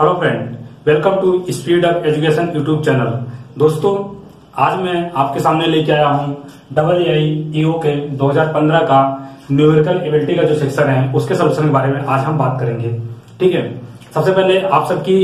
Hello friend, welcome to speed up education YouTube channel. दोस्तों, आज मैं आपके सामने लेके आया हूं डबल ए आई ई ओ के 2015 का न्यूमेरिकल एबिलिटी का जो सेक्शन है उसके सॉल्यूशन के बारे में आज हम बात करेंगे। ठीक है, सबसे पहले आप सबकी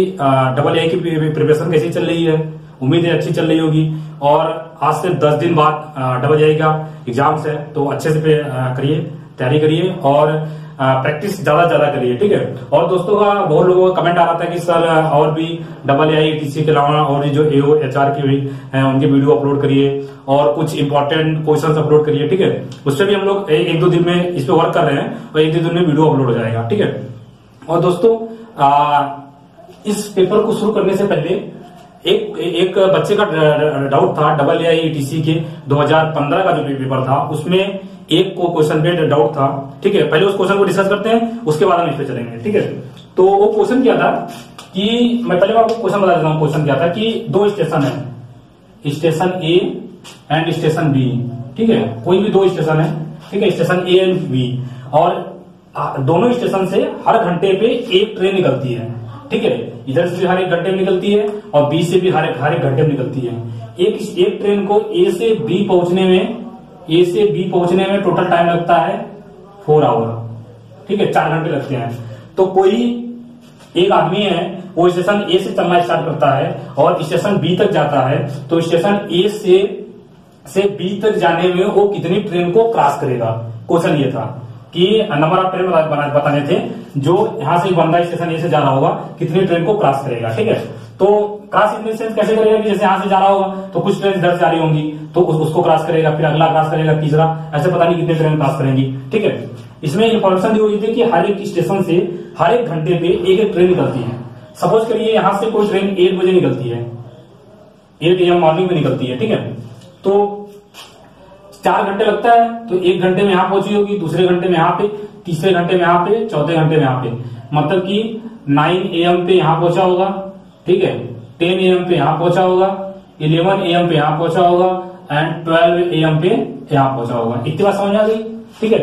डबल ए आई की प्रिपरेशन कैसी चल रही है? उम्मीद है अच्छी चल रही होगी। और आज से 10 दिन बाद डबल ए आई का एग्जाम्स है, तो अच्छे से करिए, तैयारी करिए और प्रैक्टिस ज्यादा करिए। ठीक है। और दोस्तों का बहुत लोगों का कमेंट आ रहा था कि सर और भी डबल AIATC के अलावा और जो AOHR की भी है उनकी वीडियो अपलोड करिए और कुछ इंपॉर्टेंट क्वेश्चंस अपलोड करिए। ठीक है, उससे भी हम लोग एक दो दिन में इस पे वर्क कर रहे हैं और एक दो दिन में वीडियो अपलोड हो जाएगा। ठीक है। और दोस्तों इस पेपर को शुरू करने से पहले एक बच्चे का डाउट था, डबल AIATC के 2015 का जो पेपर था उसमें एक को क्वेश्चन पे डाउट था। ठीक है, पहले उस क्वेश्चन को डिस्कस करते हैं, उसके बाद हम इस पे चलेंगे। ठीक है, तो वो क्वेश्चन क्या था कि मैं पहले आपको क्वेश्चन बता देता हूँ। क्वेश्चन क्या था कि दो स्टेशन है, station A and station B. ठीक है, कोई भी दो स्टेशन है। ठीक है, स्टेशन ए एंड बी, और दोनों स्टेशन से हर घंटे पे एक ट्रेन निकलती है। ठीक है, इधर से भी हर एक घंटे में निकलती है और बी से भी हर एक घंटे में निकलती है। एक ट्रेन को ए से बी पहुंचने में टोटल टाइम लगता है 4 आवर। ठीक है, 4 घंटे लगते हैं। तो कोई एक आदमी है वो स्टेशन ए से चलना स्टार्ट करता है और स्टेशन बी तक जाता है, तो स्टेशन ए से बी तक जाने में वो कितनी ट्रेन को क्रॉस करेगा? क्वेश्चन ये था कि नंबर ऑफ ट्रेन बताने थे। जो यहाँ से बंदा स्टेशन ए से जा रहा होगा कितनी ट्रेन को क्रॉस करेगा। ठीक है, तो क्रॉस इन द सेंस कैसे करेगा कि जैसे यहाँ से जा रहा होगा तो कुछ ट्रेन इधर से जा रही होंगी तो उसको क्रॉस करेगा, फिर अगला क्रॉस करेगा, तीसरा, ऐसे पता नहीं कितने ट्रेन क्रॉस करेंगी। ठीक है, इसमें इन्फॉर्मेशन दी हुई थी कि हर एक स्टेशन से हर एक घंटे पे एक ट्रेन निकलती है। सपोज करिए यहाँ से कोई ट्रेन 8 बजे निकलती है, 8 AM मॉर्निंग में निकलती है। ठीक है, तो 4 घंटे लगता है, तो 1 घंटे में यहाँ पहुंची होगी, दूसरे घंटे में यहाँ पे, तीसरे घंटे में यहाँ पे, चौथे घंटे में यहाँ पे, मतलब कि 9 AM पे यहाँ पहुंचा होगा। ठीक है, 10 AM पे यहाँ पहुंचा होगा, 11 AM पे यहाँ पहुंचा होगा एंड 12 AM पे यहाँ पहुंचा होगा। इतनी बात समझ आ गई। ठीक है,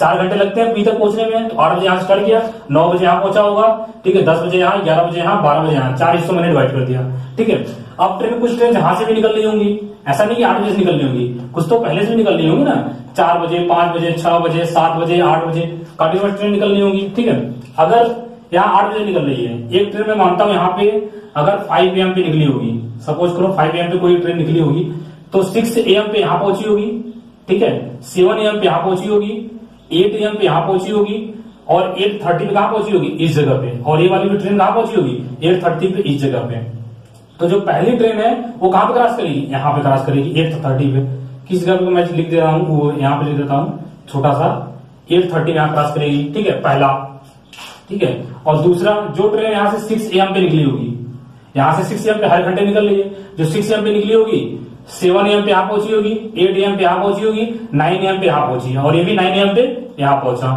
4 घंटे लगते हैं बी तक पहुंचने में, तो 8 बजे यहाँ स्टार्ट किया, 9 बजे यहाँ पहुंचा होगा। ठीक है, 10 बजे यहाँ, 11 बजे यहाँ, 12 बजे यहाँ, 4 हिस्सों में डिवाइड कर दिया। ठीक है, अब ट्रेन कुछ ट्रेन यहाँ से भी निकल रही होंगी, ऐसा नहीं कि 8 बजे से निकल रही होंगी, कुछ तो पहले से भी निकल रही होंगी ना, 4 बजे, 5 बजे, 6 बजे, 7 बजे, 8 बजे कंटिन्यूअस ट्रेन निकल रही होंगी। ठीक है, अगर यहाँ 8 बजे निकल रही है एक ट्रेन, मैं मानता हूँ यहाँ पे अगर 5 AM पे निकली होगी, सपोज करो 5 AM पे कोई ट्रेन निकली होगी, तो 6 AM पे यहाँ पहुंची होगी। ठीक है, 7 AM पे यहाँ पहुंची होगी, 8 AM पे यहाँ पहुंची होगी और 8:30 पे कहाँ पहुंची होगी? इस जगह पे। और ये वाली भी ट्रेन कहाँ पहुंची होगी? 8:30 पे, इस जगह पे। तो जो पहली ट्रेन है वो कहाँ पे क्रॉस करेगी? यहाँ पे क्रॉस करेगी, 8:30 पे। किस जगह पे मैं लिख दे रहा हूँ, वो यहाँ पे लिख देता हूँ छोटा सा, 8:30 यहाँ क्रॉस करेगी। ठीक है, पहला। ठीक है, और दूसरा जो ट्रेन यहाँ से 6 AM पे निकली होगी, यहाँ से 6 AM पे हर घंटे निकल रही है, जो 6 AM पे निकली होगी, 7 AM पे यहाँ पहुंची होगी, 8 AM पे यहाँ पहुंची होगी, 9 AM पे यहाँ पहुंची है और ये भी 9 AM पे यहाँ पहुंचा।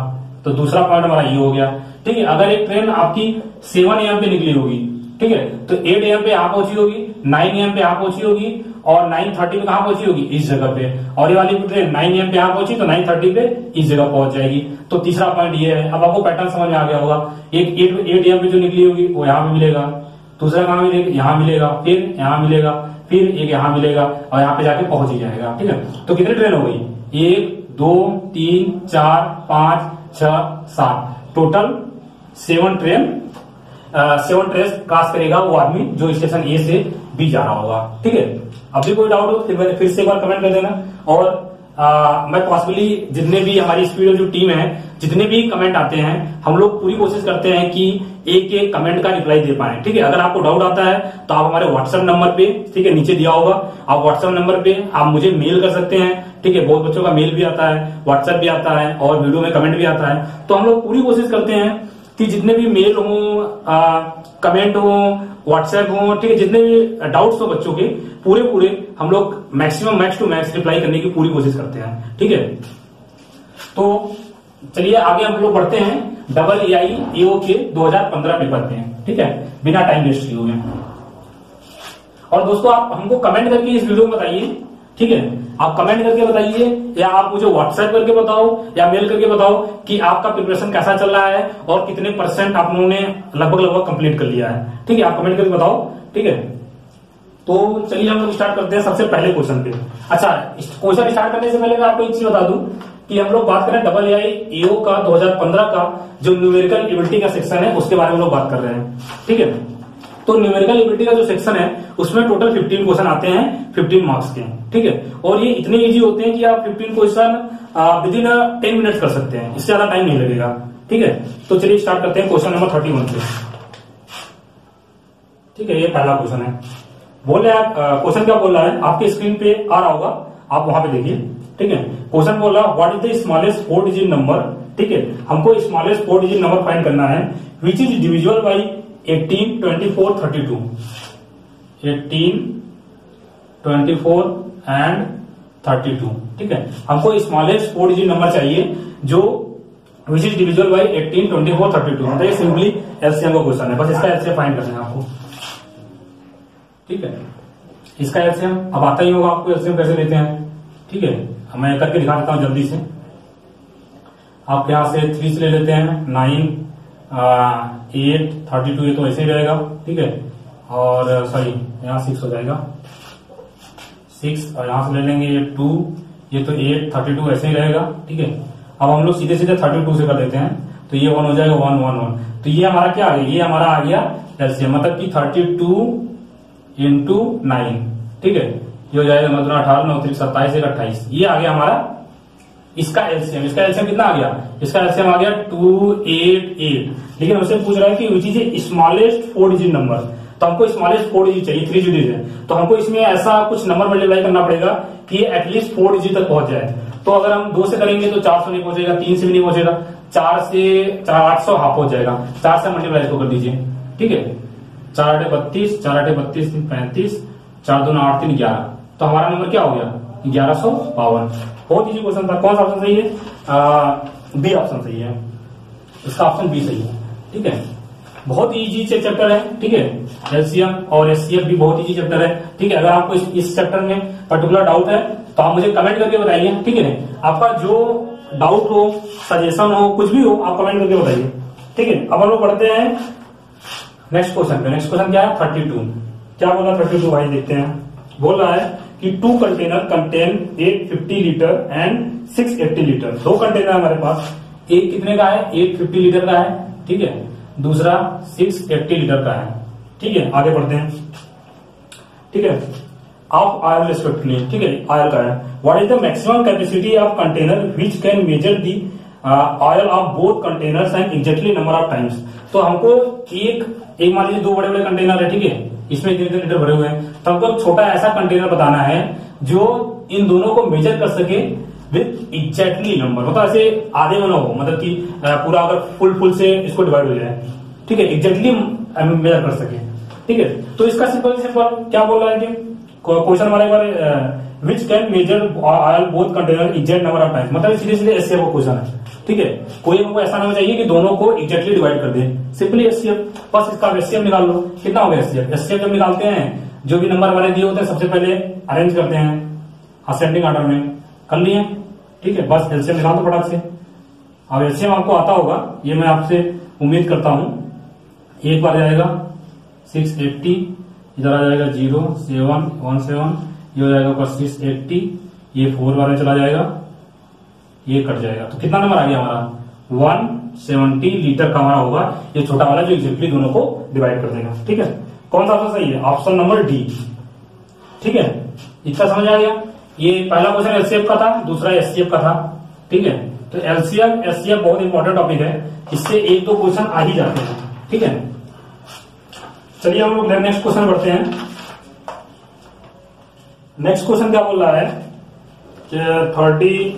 तो दूसरा पॉइंट हमारा ये हो गया। ठीक है, अगर एक ट्रेन आपकी 7 AM पे निकली होगी, ठीक है, तो 8 AM पे यहाँ पहुंची होगी, 9 AM पे यहाँ पहुंची होगी और 9:30 पे कहाँ पहुंची होगी? इस जगह पे। और ये वाली ट्रेन 9 AM पे यहाँ पहुंची तो 9:30 पे इस जगह पहुंच जाएगी। तो तीसरा पॉइंट ये है। अब आपको पैटर्न समझ में आ गया होगा। एक 8 AM पे जो निकली होगी वो यहाँ पे मिलेगा, दूसरा कहाँ मिलेगा? यहाँ मिलेगा, फिर यहाँ मिलेगा, फिर एक यहाँ मिलेगा और यहाँ पे जाके पहुंच ही जाएगा। ठीक है, तो कितनी ट्रेन हो गई? 1, 2, 3, 4, 5, 6, 7, टोटल 7 ट्रेन क्रॉस करेगा वो आदमी जो स्टेशन ए से बी जा रहा होगा। ठीक है, अभी कोई डाउट हो फिर से एक बार कमेंट कर देना। और मैं पॉसिबली जितने भी हमारी स्पीड जो टीम है, जितने भी कमेंट आते हैं हम लोग पूरी कोशिश करते हैं कि एक कमेंट का रिप्लाई दे पाए। ठीक है, अगर आपको डाउट आता है तो आप हमारे व्हाट्सएप नंबर पे, ठीक है, नीचे दिया होगा, आप व्हाट्सएप नंबर पे आप मुझे मेल कर सकते हैं। ठीक है, बहुत बच्चों का मेल भी आता है, व्हाट्सएप भी आता है और वीडियो में कमेंट भी आता है। तो हम लोग पूरी कोशिश करते हैं कि जितने भी मेल हो, कमेंट हो, व्हाट्सएप हो, ठीक है, जितने भी डाउट्स हो बच्चों के पूरे हम लोग maximum max to max reply करने की पूरी कोशिश करते हैं। ठीक है, तो चलिए आगे हम लोग बढ़ते हैं डबल AIAO के 2015 पेपर में। ठीक है, बिना टाइम वेस्ट किए हुए। और दोस्तों आप हमको कमेंट करके इस वीडियो में बताइए ठीक है। आप कमेंट करके बताइए या आप मुझे व्हाट्सएप करके बताओ या मेल करके बताओ कि आपका प्रिपरेशन कैसा चल रहा है और कितने % आप लोगों ने लगभग कंप्लीट कर लिया है। ठीक है, आप कमेंट करके बताओ। ठीक है, तो चलिए हम लोग स्टार्ट करते हैं सबसे पहले क्वेश्चन पे। अच्छा, क्वेश्चन स्टार्ट करने से पहले मैं आपको एक चीज बता दूं कि हम लोग बात करें डबल आई ईओ का 2015 का जो न्यूमेरिकल एबिलिटी का सेक्शन है उसके बारे में लोग बात कर रहे हैं। ठीक है, तो न्यूमेरिकल एबिलिटी का जो सेक्शन है उसमें टोटल 15 क्वेश्चन आते हैं 15 मार्क्स के। ठीक है, और ये इतने इजी होते हैं कि आप 15 क्वेश्चन विदिन 10 मिनट कर सकते हैं, इससे ज्यादा टाइम नहीं लगेगा। ठीक है, तो चलिए स्टार्ट करते हैं क्वेश्चन नंबर 31 से। ठीक है, ये पहला क्वेश्चन है। बोल रहे हैं, क्वेश्चन क्या बोल रहा है आपकी स्क्रीन पे आ रहा होगा, आप वहां पे देखिए। ठीक है, क्वेश्चन बोल रहा है what is the smallest 4 digit number. ठीक है, हमको स्मॉलेस्ट 4 डिजिट नंबर फाइंड करना है which is divisible by 18, 24, 32, 18, 24 and 32। ठीक है, हमको स्मॉलेस्ट 4 डिजिट नंबर चाहिए जो विच इज डिविजिबल बाई 18, 24, 32। तो ये सिंपली LCM का क्वेश्चन है, बस इसका LCM फाइंड करना है आपको। ठीक है, इसका LCM अब आता ही होगा आपको, LCM कैसे लेते हैं। ठीक है, मैं करके दिखा देता हूं जल्दी से। आप यहां से 3 से ले लेते हैं, 9, 8, 32, ये तो ऐसे ही रहेगा। ठीक है, और सॉरी यहाँ 6 हो जाएगा, 6, और यहाँ से ले लेंगे ये 2, ये तो 8, 32 ऐसे ही रहेगा। ठीक है, अब हम लोग सीधे सीधे 32 से कर देते हैं, तो ये 1 हो जाएगा, 1, 1, 1। तो ये हमारा क्या आ गया, ये हमारा आ गया LCM, मतलब कि 32 into 9। ठीक है, ये हो जाएगा मतलब 18, 9, 3, 27, 1, 28। ये आ गया हमारा इसका LCM कितना आ गया, इसका LCM आ गया 288। लेकिन हमसे पूछ रहा है कि which is smallest 4 digit number, तो हमको स्मॉलेस्ट 4 डिजिट चाहिए, 3 डिजिट है, तो हमको इसमें ऐसा कुछ नंबर मल्टीप्लाई करना पड़ेगा कि ये एटलीस्ट 4 डिजिट तक पहुंच जाए। तो अगर हम 2 से करेंगे तो 400 नहीं पहुंचेगा, 3 से भी नहीं पहुंचेगा, 4 से 800 हाफ हो जाएगा, 4 से मल्टीप्लाई इसको कर दीजिए। ठीक है, 4 8 32, 4 8 32 35, 4 2 8 3 11, तो हमारा नंबर क्या हो गया 1152। बहुत इजी क्वेश्चन था। कौन सा ऑप्शन सही है, बी ऑप्शन सही है, इसका ऑप्शन बी सही है। ठीक है, बहुत इजी चैप्टर है। ठीक है, LCM और SCF भी बहुत इजी चैप्टर है। ठीक है, अगर आपको इस चैप्टर में पर्टिकुलर डाउट है तो आप मुझे कमेंट करके बताइए। ठीक है, आपका जो डाउट हो, सजेशन हो, कुछ भी हो, आप कमेंट करके बताइए। ठीक है, अब हम लोग बढ़ते हैं नेक्स्ट क्वेश्चन पे। नेक्स्ट क्वेश्चन क्या है, 32। क्या बोला 32 भाई, देखते हैं। बोल रहा है कि 2 container contain 850 litre and 680 litre. 2 container हमारे पास, एक कितने का है 850 लीटर का है, ठीक है, दूसरा 680 लीटर का है। ठीक है, आगे बढ़ते हैं। ठीक है, आप आयर रिस्पेक्ट लिए, ठीक है, आयर का है। What is the maximum capacity of container which can measure the oil of both containers and exactly number of times. तो हमको एक मान लीजिए 2 बड़े बड़े कंटेनर है, ठीक है, इसमें इतने लीटर भरे हुए हैं, तो हमको छोटा ऐसा कंटेनर बताना है जो इन दोनों को मेजर कर सके विथ एग्जैक्टली नंबर, मतलब ऐसे आधे में ना हो, मतलब कि पूरा अगर फुल से इसको डिवाइड हो जाए। ठीक है, एग्जैक्टली मेजर कर सके। ठीक है, तो इसका सिंपल क्या बोल रहा है कि क्वेश्चन हमारे बारे which can measure oil both container exact number of times, मतलब सीधे सीधे SCF का क्वेश्चन है। ठीक है, कोई हमको ऐसा नहीं चाहिए कि दोनों को एग्जैक्टली डिवाइड कर दे, सिंपली SCF, बस इसका SCF निकाल लो। कितना होगा SCF, SCF जब निकालते हैं जो भी नंबर हमारे दिए होते हैं सबसे पहले अरेंज करते हैं असेंडिंग ऑर्डर में, कर लिए। ठीक है, बस LCM निकाल दो फटाफट से। अब LCM आपको आता होगा, ये मैं आपसे उम्मीद करता हूं। एक बार जाएगा 680, इधर आ जाएगा 0, 7, 1, 7, ये हो जाएगा ऊपर 680, ये 4 बार में चला जाएगा, ये कट जाएगा, तो कितना नंबर आ गया हमारा 170 लीटर का हमारा होगा, ये छोटा वाला जो एग्जैक्टली दोनों को डिवाइड कर देगा। ठीक है, कौन सा ऑप्शन सही है, ऑप्शन नंबर डी। ठीक है, इतना समझ आ गया। ये पहला क्वेश्चन LCF का था, दूसरा SCF का था। ठीक है, तो LCF SCF बहुत इंपॉर्टेंट टॉपिक है, इससे 1-2 क्वेश्चन आ ही जाते हैं। ठीक है, चलिए हम लोग नेक्स्ट क्वेश्चन बढ़ते हैं। नेक्स्ट क्वेश्चन क्या बोल रहा है, 33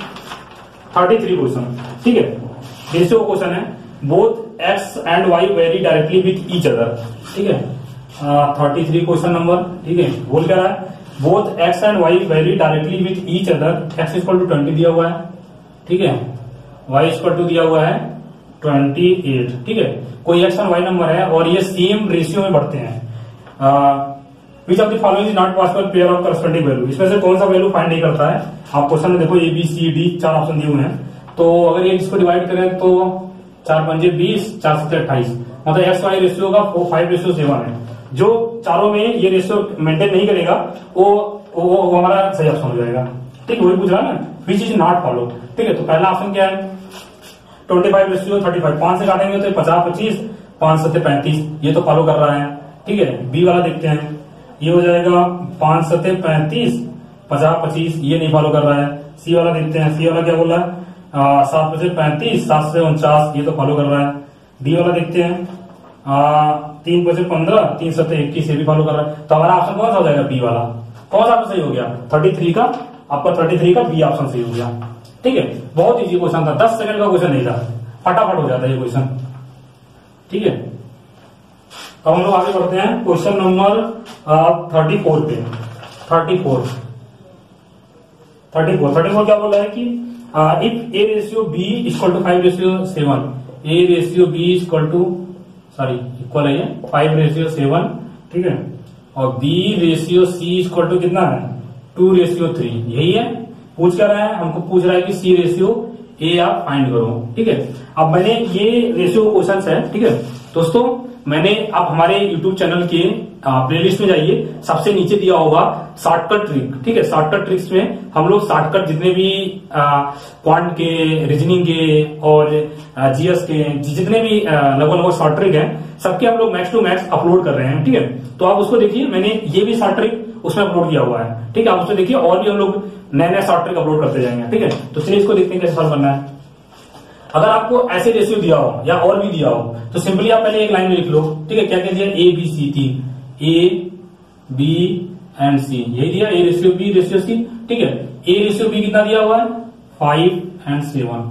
क्वेश्चन। ठीक है, रेशियो क्वेश्चन है, both X and Y vary directly with each other. ठीक है, 33 क्वेश्चन नंबर। ठीक है, बोल क्या रहा है, both X and Y vary directly with each other, x = 20 दिया हुआ है, ठीक है, y = दिया हुआ है 28। ठीक है, कोई एक्स और वाई नंबर है और ये सेम रेशियो में बढ़ते हैं, which of the following is not possible pair of corresponding value, इसमें से कौन सा वैल्यू फाइंड नहीं करता है। आप क्वेश्चन में देखो ए बी सी डी चार ऑप्शन दिए हुए हैं, तो अगर ये इसको डिवाइड करें तो 4×5=20, 4×7=28, मतलब एक्स वाई रेशियो का 5:7 है। जो चारों में ये रेशियो मेंटेन नहीं करेगा वो हमारा सही ऑप्शन हो जाएगा। ठीक है, वही पूछ रहा है ना, विच इज नॉट फॉलो। ठीक है, तो पहला ऑप्शन क्या है 25:35, 5 से काटेंगे तो 50, 25, 5×7=35, ये तो फॉलो कर रहा है। ठीक है, बी वाला देखते हैं, ये हो जाएगा 5×7=35, 50, 25, ये नहीं फॉलो कर रहा है। सी वाला देखते हैं, सी वाला क्या बोल रहा है 7×35, 7×49, ये तो फॉलो कर रहा है। डी वाला देखते हैं 3×15, 3×7=21, ये भी फॉलो कर रहा है। तो हमारा ऑप्शन कौन सा हो जाएगा बी वाला, कौन सा सही हो गया 33 का, आपका 33 का बी ऑप्शन सही हो गया। ठीक है, बहुत इजी क्वेश्चन था, 10 सेकंड का क्वेश्चन नहीं था, फटाफट हो जाता है ये क्वेश्चन। ठीक है, अब हम लोग आगे बढ़ते हैं क्वेश्चन नंबर 34 पे। 34 क्या बोला है कि if A ratio B equal to 5:7, A ratio B equal है 5:7। ठीक है, और B ratio C equal to कितना है 2:3, यही है पूछ क्या रहा है, हमको पूछ रहा है कि सी रेशियो ए आप फाइंड करो। ठीक है, अब मैंने ये रेशियो क्वेश्चन है। ठीक है दोस्तों, मैंने आप हमारे YouTube चैनल के प्लेलिस्ट में जाइए, सबसे नीचे दिया होगा शॉर्टकट ट्रिक। ठीक है, शॉर्टकट ट्रिक्स में हम लोग शॉर्टकट जितने भी क्वांट के, रीजनिंग के और जीएस के जितने भी लगभग शॉर्ट ट्रिक है, सबके हम लोग मैक्स टू मैक्स अपलोड कर रहे हैं। ठीक है, तो आप उसको देखिए, मैंने ये भी शॉर्ट ट्रिक उसमें अपलोड किया हुआ है। ठीक है, आप उसमें देखिए, और भी हम लोग नए नए शॉर्ट ट्रिक अपलोड करते जाएंगे। ठीक है, तो चलिए इसको देखते हैं कैसे सॉल्व करना है। अगर आपको ऐसे रेशियो दिया हो या और भी दिया हो, तो सिंपली आप पहले एक लाइन में लिख लो। ठीक है, क्या कह दिया ए बी सी, तीन ए बी एंड सी, यही दिया A ratio B ratio C. ठीक है, ए रेशियो बी कितना दिया हुआ है 5 एंड 7,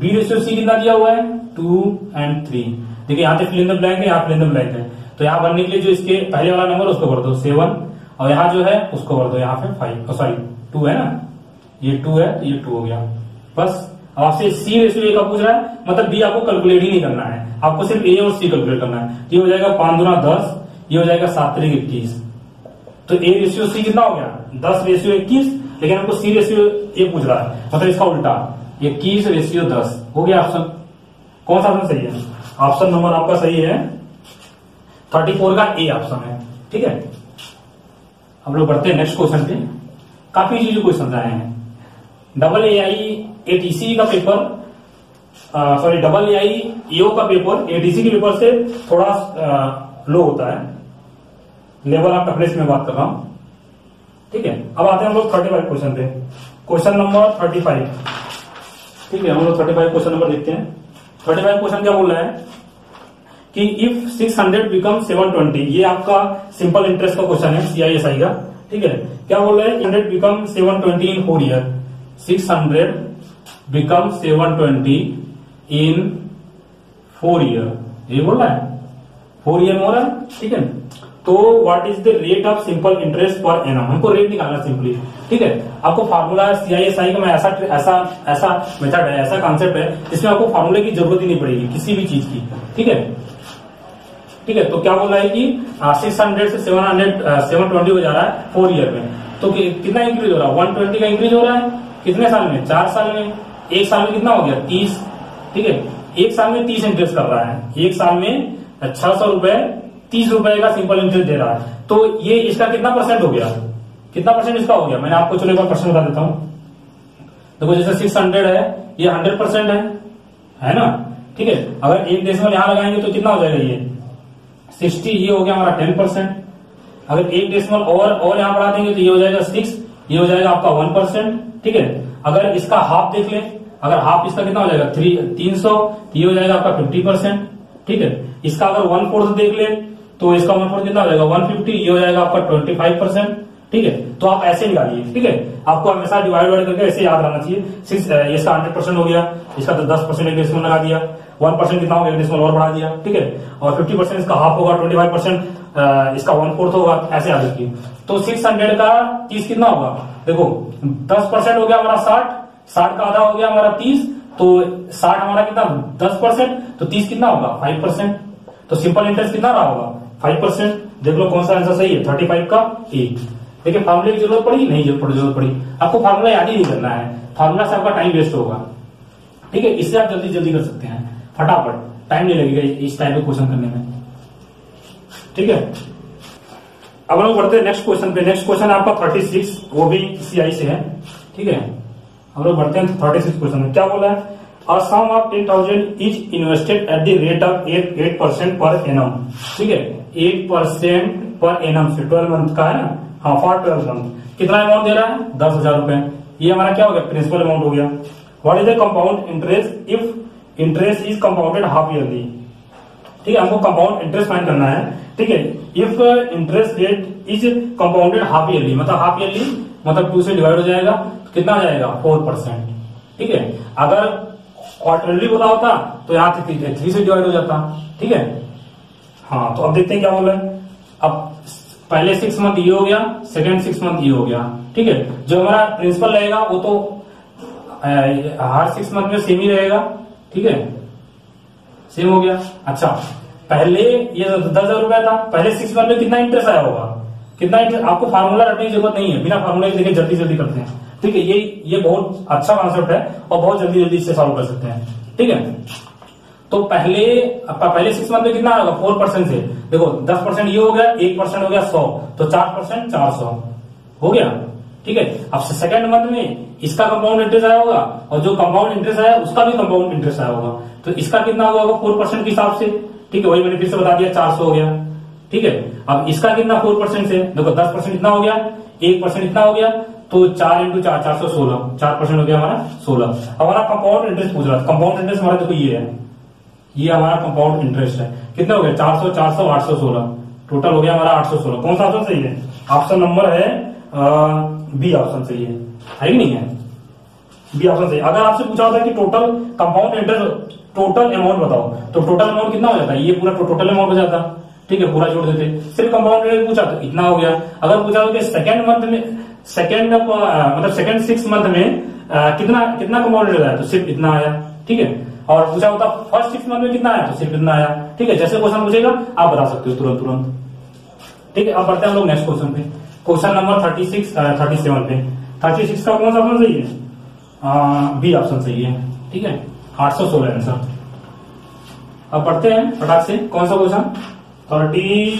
बी रेशियो सी कितना दिया हुआ है 2 एंड 3। देखिए यहाँ पे फिल इन द ब्लैंक है, यहाँ फिल इन द ब्लैंक है, तो यहाँ भरने के लिए जो इसके पहले वाला नंबर उसको भर दो 7, और यहाँ जो है उसको भर दो यहाँ पे 2 है ना, ये 2 है तो ये 2 हो गया। बस आपसे सी रेशियो का पूछ रहा है, मतलब बी आपको कैलकुलेट ही नहीं करना है, आपको सिर्फ ए और सी कैलकुलेट करना है। ये हो जाएगा 5×10, ये हो जाएगा 7×3=21, तो ए रेशियो सी कितना हो गया 10:21, लेकिन आपको सी रेशियो ए पूछ रहा है, मतलब इसका उल्टा 21:10 हो गया। ऑप्शन कौन सा ऑप्शन सही है, ऑप्शन नंबर आपका सही है 34 का ए ऑप्शन है। ठीक है, हम लोग बढ़ते हैं नेक्स्ट क्वेश्चन पे। काफी चीजें क्वेश्चन आए हैं। DAI ATC का पेपर, सॉरी DAI EO का पेपर ATC के पेपर से थोड़ा लो होता है, लेवल ऑफ टफनेस में बात कर रहा हूं। ठीक है, अब आते हैं हम लोग 35 क्वेश्चन पे, क्वेश्चन नंबर 35। ठीक है, हम लोग 35 क्वेश्चन नंबर देखते हैं। 35 क्वेश्चन क्या बोल रहा है कि इफ 600 बिकम 720, ये आपका सिंपल इंटरेस्ट का क्वेश्चन है CISI का। ठीक है, क्या बोल रहा है 100 become 720 in 4 year, 600 become 720 in 4 year, ये बोल रहा है 4 ईयर में हो रहा है। ठीक है, तो what is the rate of simple interest per annum, हमको रेट निकालना सिंपली। ठीक है, आपको फार्मूला CISI का ऐसा मेथड है, ऐसा कॉन्सेप्ट है, इसमें आपको फार्मूले की जरूरत ही नहीं पड़ेगी किसी भी चीज की। ठीक है, तो क्या बोल रहा है कि 600 से 720 हो जा रहा है 4 ईयर में, तो कितना इंक्रीज हो रहा है 120 का इंक्रीज हो रहा है। कितने साल में 4 साल में, 1 साल में कितना हो गया 30। ठीक है, 1 साल में 30 इंटरेस्ट कर रहा है, 1 साल में 600 रुपए, 30 रुपए का सिंपल इंटरेस्ट दे रहा है। तो ये इसका कितना परसेंट हो गया, कितना परसेंट इसका हो गया, मैंने आपको चलो एक बार परसेंट बता देता हूं। देखो जैसे 600 है, ये 100% है ना। ठीक है, अगर एक डेसिमल यहां लगाएंगे तो कितना हो जाएगा ये 60, ये हो गया हमारा 10%। अगर एक डेसिमल और यहां बढ़ा देंगे तो ये हो जाएगा 6, ये हो जाएगा आपका 1%। ठीक है, अगर इसका हाफ देख ले, अगर हाफ इसका कितना हो जाएगा 300, ये हो जाएगा आपका 50%। ठीक है, इसका अगर 1/4 देख ले तो इसका 1/4 कितना हो जाएगा 150, ये हो जाएगा आपका 25%। ठीक है, तो आप ऐसे निकालिए। ठीक है, आपको हमेशा डिवाइड करके ऐसे याद रहना चाहिए। इसका 100% हो गया, इसका 10% एक डेसिमल लगा दिया, 1% कितना हो गया एक डेसिमल और बढ़ा दिया। ठीक है, और 50% इसका हाफ होगा, 25% इसका 1/4 होगा, ऐसे याद रखिए। तो 600 का 30 कितना होगा, देखो 10% हो गया हमारा 60 का आधा हो गया हमारा 30, तो 60 हमारा कितना 10%, तो 30 कितना होगा 5%, तो सिंपल इंटरेस्ट कितना रहा होगा 5%। देख लो कौन सा आंसर सही है 35 का ए। देखिए फार्मूले की जरूरत पड़ी नहीं, जरूरत पड़ी, आपको फार्मूला याद ही नहीं करना है, फार्मूला से आपका टाइम वेस्ट होगा, ठीक है, इससे आप जल्दी जल्दी कर सकते हैं, फटाफट, टाइम नहीं लगेगा इस टाइप के क्वेश्चन करने में, ठीक है। अब हम लोग बढ़ते हैं नेक्स्ट क्वेश्चन पे। नेक्स्ट क्वेश्चन आपका 36, वो भी सी आई से है, ठीक है। हम लोग बढ़ते हैं 36 क्वेश्चन में, क्या बोला है, और sum of 10,000 is invested at the rate of 8% per annum, ठीक है, 8% पर एनम से 12 मंथ का है ना, हाँ, फॉर 12 मंथ कितना अमाउंट दे रहा है 10,000 रुपए। ये हमारा क्या हो गया प्रिंसिपल अमाउंट हो गया। What is the compound interest if interest is compounded half yearly, ठीक है, हमको कंपाउंड इंटरेस्ट फाइंड करना है, ठीक है। If interest rate is compounded half yearly, मतलब हाफ ईयरली मतलब 2 से डिवाइड हो जाएगा तो कितना आ जाएगा 4%, ठीक है। अगर क्वार्टरली बोला होता तो यहाँ 3 से डिवाइड हो जाता, ठीक है। हाँ, तो अब देखते हैं क्या बोला है। अब पहले 6 मंथ ये हो गया, सेकेंड 6 मंथ ये हो गया, ठीक है। जो हमारा प्रिंसिपल रहेगा वो तो हर 6 मंथ में सेम ही रहेगा, ठीक है, सेम हो गया। अच्छा, पहले ये 10,000 रुपया था, पहले 6 मंथ में कितना इंटरेस्ट आया होगा, कितना इंटरेस्ट, आपको फार्मूला रखने की जरूरत नहीं है, बिना फार्मूला के देखे जल्दी जल्दी करते हैं, ठीक है। ये बहुत अच्छा कॉन्सेप्ट है और बहुत जल्दी जल्दी इससे सॉल्व कर सकते हैं, ठीक है। तो पहले 6 मंथ में कितना आएगा 4% से, देखो 10% ये हो गया, 1% हो गया 100, तो 4% 400 हो गया, ठीक है। अब सेकंड मंथ में इसका कंपाउंड इंटरेस्ट आया होगा और जो कंपाउंड इंटरेस्ट आया उसका भी कंपाउंड इंटरेस्ट आया होगा, तो इसका कितना हुआ होगा 4% के हिसाब से, ठीक है, वही मैंने फिर से बता दिया 400 हो गया, ठीक है। अब इसका कितना 4% से, देखो 10% इतना हो गया, 1% इतना हो गया, तो 4 × 4 416, 4% हो गया हमारा 16। हमारा कंपाउंड इंटरेस्ट पूछ रहा था, कंपाउंड इंटरेस्ट हमारा देखो ये है, ये हमारा कंपाउंड इंटरेस्ट है, कितना हो गया 400 400 816, टोटल हो गया हमारा 816। कौन सा ऑप्शन सही है, ऑप्शन नंबर है बी ऑप्शन सही है कि नहीं है, बी ऑप्शन सही। अगर आपसे पूछा होता है कि total compound interest total amount बताओ तो टोटल अमाउंट कितना हो जाता है, ये पूरा टोटल अमाउंट हो जाता, ठीक है, पूरा जोड़ देते। सिर्फ कंपाउंड इंटरेस्ट पूछा तो इतना हो गया। अगर पूछा तो कि सेकंड मंथ में, सेकंड मतलब सेकंड 6 मंथ में कितना कंपाउंड इंटरेस्ट आया तो सिर्फ इतना आया, ठीक है। और पूछा होता फर्स्ट 6 मंथ में कितना आया तो सिर्फ इतना आया, ठीक है। जैसे क्वेश्चन पूछेगा आप बता सकते हो तुरंत तुरंत, ठीक है। अब बढ़ते हैं हम लोग नेक्स्ट क्वेश्चन पे, क्वेश्चन नंबर 37 पे। 36 का कौन सा ऑप्शन सही है, बी ऑप्शन सही है, ठीक है, 816 आंसर। अब पढ़ते हैं फटाक से कौन सा क्वेश्चन 37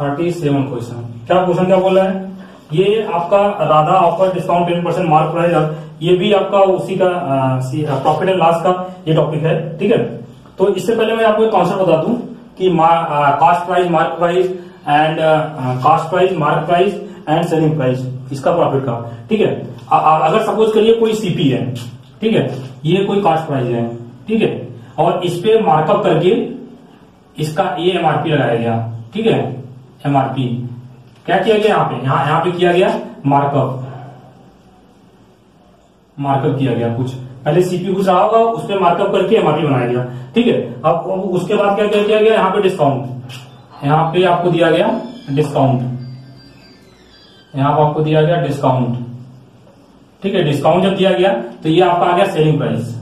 क्वेश्चन। क्या क्वेश्चन क्या बोला है, ये आपका Radha offer discount 10% mark price, ये भी आपका उसी का प्रॉफिट एंड लॉस का ये टॉपिक है, ठीक है। तो इससे पहले मैं आपको एक कॉन्सेप्ट बता दूं कि cost price mark price and selling price, इसका प्रॉफिट का, ठीक है। अगर सपोज करिए कोई सीपी है, ठीक है, ये कोई कॉस्ट प्राइस है, ठीक है, और इस पे मार्कअप करके इसका ये एमआरपी लगाया गया, ठीक है। एमआरपी क्या किया गया यहाँ पे, यहाँ पे किया गया मार्कअप किया गया, कुछ पहले सीपी कुछ रहा होगा उस पर मार्कअप करके एमआरपी बनाया गया, ठीक है। अब उसके बाद क्या किया गया, यहाँ पे डिस्काउंट, यहाँ पे आपको दिया गया डिस्काउंट, यहाँ पे आपको दिया गया डिस्काउंट, ठीक है। डिस्काउंट जब दिया गया तो ये आपका आ गया सेलिंग प्राइस,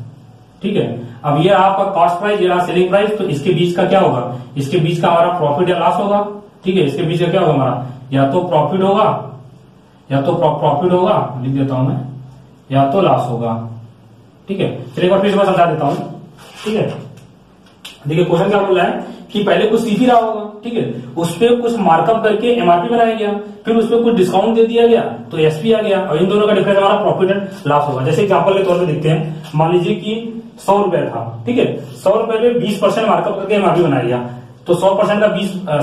ठीक है। अब ये आपका कॉस्ट प्राइस, ये रहा सेलिंग प्राइस, तो इसके बीच का क्या होगा, इसके बीच का हमारा प्रॉफिट या लॉस होगा, ठीक है। इसके बीच का क्या होगा हमारा, या तो प्रॉफिट होगा, या तो प्रॉफिट होगा लिख देता हूं मैं, या तो लॉस होगा, ठीक है। चलिए एक बार फिर से समझा देता हूं, ठीक है। देखिए क्वेश्चन क्या बोला है कि पहले कुछ सीपी रहा होगा, ठीक है, उस पर कुछ मार्कअप करके एमआरपी बनाया गया, फिर उसपे कुछ डिस्काउंट दे दिया गया तो एसपी आ गया, और इन दोनों का डिफरेंस हमारा प्रॉफिट एंड लॉस होगा। जैसे एग्जाम्पल के तौर पर देखते हैं, मान लीजिए कि 100 रुपए था, ठीक है, 100 रुपए में 20% मार्कअप करके एमआरपी बनाया गया, तो 100% का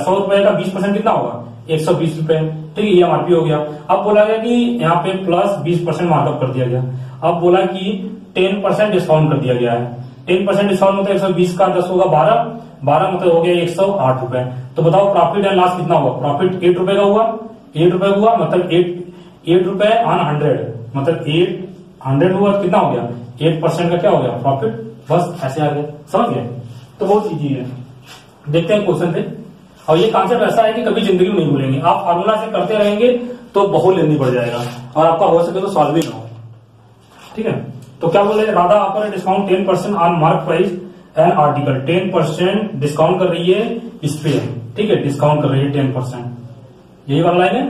100 रुपए का 20% कितना होगा 120 रुपए, ठीक है, ये एमआरपी हो गया। अब बोला गया कि यहाँ पे प्लस 20% मार्कअप कर दिया गया, अब बोला कि 10% डिस्काउंट कर दिया गया है, 10% डिस्काउंट मतलब 120 का 10 होगा 12 मतलब हो गया 108 रुपए। तो बताओ प्रॉफिट एंड लॉस कितना हुआ, प्रॉफिट 8 रुपए का हुआ, 8 रुपए हुआ मतलब 8 रुपए ऑन 100 मतलब 800 हुआ, कितना हो गया 8% का क्या हो गया प्रॉफिट, बस ऐसे आ गया, समझ गए। तो बहुत इजी है, देखते हैं क्वेश्चन पे। और ये कॉन्सेप्ट ऐसा है कि कभी जिंदगी में नहीं भूलेंगे, आप फार्मूला से करते रहेंगे तो बहुत लेंदी पड़ जाएगा और आपका हो सके तो सॉल्व भी ना हो, ठीक है। तो क्या बोले, Radha offer discount 10% on mark price an article 10% discount कर रही है इस पे, ठीक है, डिस्काउंट कर रही है 10%, यही वाला लाइन है,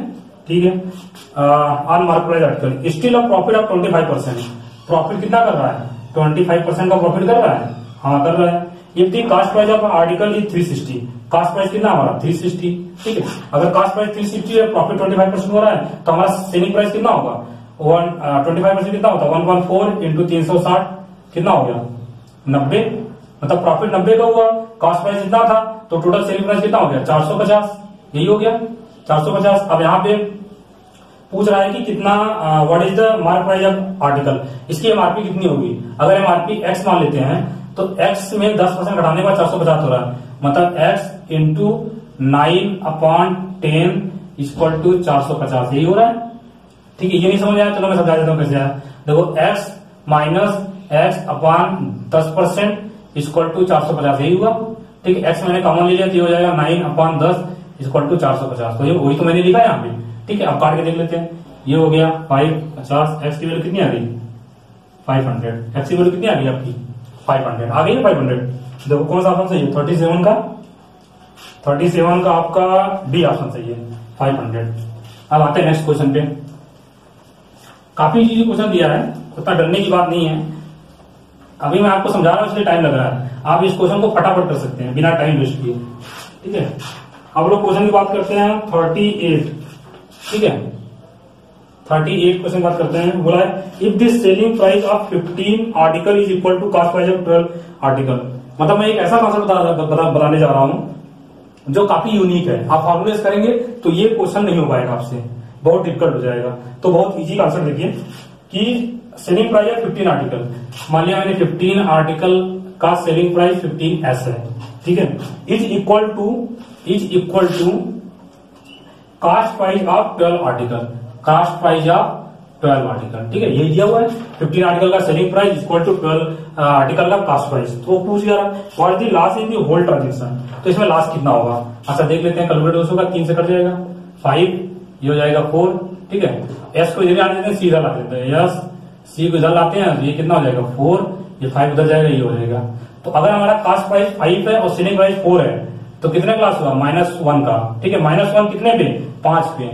ठीक है। On market article steel of profit of 25%, profit कितना कर रहा है, 25% का प्रॉफिट कर रहा है, हाँ कर रहा है। ये थी cost price of article 360, cost price कितना हमारा 360, ठीक है। अगर कास्ट प्राइस 360 है, प्रॉफिट 25% हो रहा है, तो हमारा सेलिंग प्राइस कितना होगा, 25% कितना होता है, 114 इंटू 360 कितना हो गया 90, मतलब प्रॉफिट 90 का हुआ, कास्ट प्राइस कितना था, तो टोटल सेलिंग प्राइस कितना हो गया 450, यही हो गया 450। अब यहाँ पे पूछ रहा है कि कितना, what is the mark price of article, इसकी एमआरपी कितनी होगी। अगर एमआरपी एक्स मान लेते हैं तो एक्स में 10% घटाने के बाद 450 हो रहा है, मतलब एक्स इंटू 9/10 इक्वल टू 450, यही हो रहा है, ठीक है। ये नहीं समझ आया, चलो मैं समझा देता हूँ कैसे आया। देखो x minus x upon 10% equal to 450, यही हुआ, ठीक है। x मैंने कॉमन ले लिया तो ये हो जाएगा 9/10 इक्वल टू 450, वही तो मैंने लिखा है यहाँ पे, ठीक है। अब काट के देख लेते हैं, ये हो गया 550, एक्स की वैल्यू कितनी आ गई 500, एक्स की वैल्यू कितनी आ गई आपकी 500, आ गई ना 500। देखो कौन सा ऑप्शन सही है, 37 का, 37 का आपका डी ऑप्शन सही है 500। अब आते हैं नेक्स्ट क्वेश्चन पे, काफी चीजें क्वेश्चन दिया है, उतना डरने की बात नहीं है, अभी मैं आपको समझा रहा हूँ इसलिए टाइम लग रहा है, आप इस क्वेश्चन को फटाफट कर सकते हैं बिना टाइम वेस्ट किए, ठीक है। अब लोग क्वेश्चन की बात करते हैं 38, ठीक है, 38 क्वेश्चन बात करते हैं। बोला है if this selling price of 15 article is equal to cost price of 12 article, मतलब मैं एक ऐसा कॉन्सेप्ट बताने जा रहा हूं जो काफी यूनिक है, आप फॉर्मुलेस करेंगे तो ये क्वेश्चन नहीं हो पाएगा आपसे, बहुत डिफिकल्ट हो जाएगा। तो बहुत इजी कॉन्सेप्ट देखिए कि सेलिंग प्राइस है 15 आर्टिकल, मान लिया मैंने 15 आर्टिकल का सेलिंग प्राइस 15S है, ठीक है, is equal to cost price of 12 article, cost price of 12 article, ठीक है, ये दिया हुआ है 15 आर्टिकल का selling price equal to 12 article का कास्ट प्राइस। तो पूछ गया what is the loss in the whole transaction, तो इसमें लॉस कितना होगा, अच्छा देख लेते हैं, कैलकुलेट दोस्तों का 3 से कट जाएगा 5, ये हो जाएगा 4, ठीक है। एस को इधर ला देते हैं, सी इधर ला देते हैं, एस सी को इधर लाते हैं, ये कितना हो जाएगा 4, ये 5 उधर जाएगा, ये हो जाएगा। तो अगर हमारा कास्ट प्राइस 5 है और सेलिंग प्राइस 4 है तो कितने का लॉस हुआ, -1 का, ठीक है, -1 कितने पे 5 पे,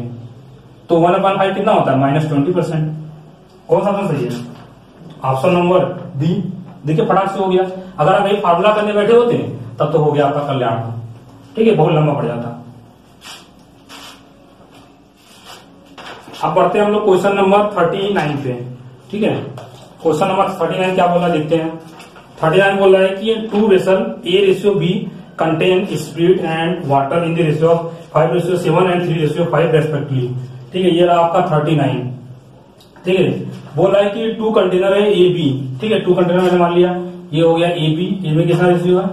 तो 1/5 कितना होता है -20%। कौन सा ऑप्शन सही है, ऑप्शन नंबर बी, देखिए फटाक से हो गया। अगर आप ये फार्मूला करने बैठे होते तब तो हो गया आपका कल्याण, ठीक है, बहुत लंबा पड़ जाता। अब बढ़ते हैं हम लोग क्वेश्चन नंबर 39 पे, ठीक है। क्वेश्चन नंबर 39 क्या बोला देखते हैं। 39 बोल रहा है कि two vessel A ratio B contain spirit and water in the ratio of 5:7 and 3:5 respectively, ठीक है, ये रहा आपका 39, ठीक है। बोला है कि टू कंटेनर है ए बी, ठीक है, टू कंटेनर मैंने मान लिया, ये हो गया ए बी कितना रेशियो है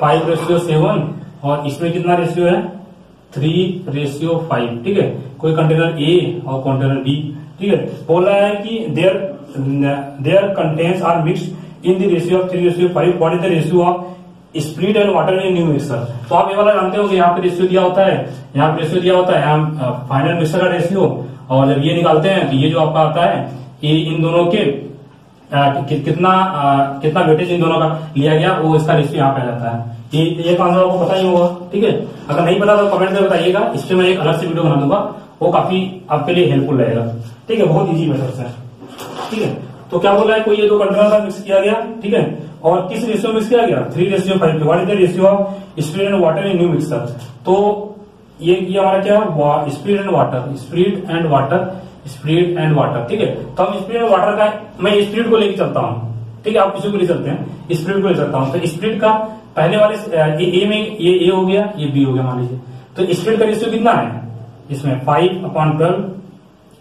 5:7 और इसमें कितना रेशियो है 3:5, ठीक है, कोई कंटेनर ए और कंटेनर बी, ठीक है। बोला है कि their contents are mixed in the ratio of 3:5, what is the ratio of split and water in new mixer. तो आप ये वाला जानते हो कि यहाँ पे रेशियो दिया होता है, यहाँ पे रेशियो दिया होता है, हम फाइनल मिक्सर का रेशियो, और जब ये निकालते हैं तो ये जो आपका आता है ये इन दोनों के कितना वेटेज इन दोनों का लिया गया वो इसका रेशियो यहाँ पे आ जाता है। ये आंसर आपको पता ही होगा, ठीक है, अगर नहीं पता तो कमेंट में बताइएगा, इस पर मैं एक अलग से वीडियो बना दूंगा, वो काफी आपके लिए हेल्पफुल रहेगा, ठीक है, बहुत इजी मेथड है, ठीक है। तो क्या बोला है कोई ये दो कंटेनर का मिक्स किया गया, ठीक है, और किस रेशियो मिक्स किया गया 3:5, what is the ratio of spirit and water in new mixer. तो ये हमारा क्या है स्पिरिट एंड वाटर, ठीक है। तो हम स्पिरिट एंड वाटर का, मैं स्पिरिट को लेकर चलता हूँ, ठीक है, आप किसी को ले चलते हैं, स्पिरिट को ले चलता हूँ। तो स्पिरिट का पहले वाले ए में ये ए हो गया, ये बी हो गया मान लीजिए, तो स्पिरिट का रेशियो कितना है इसमें 5/12,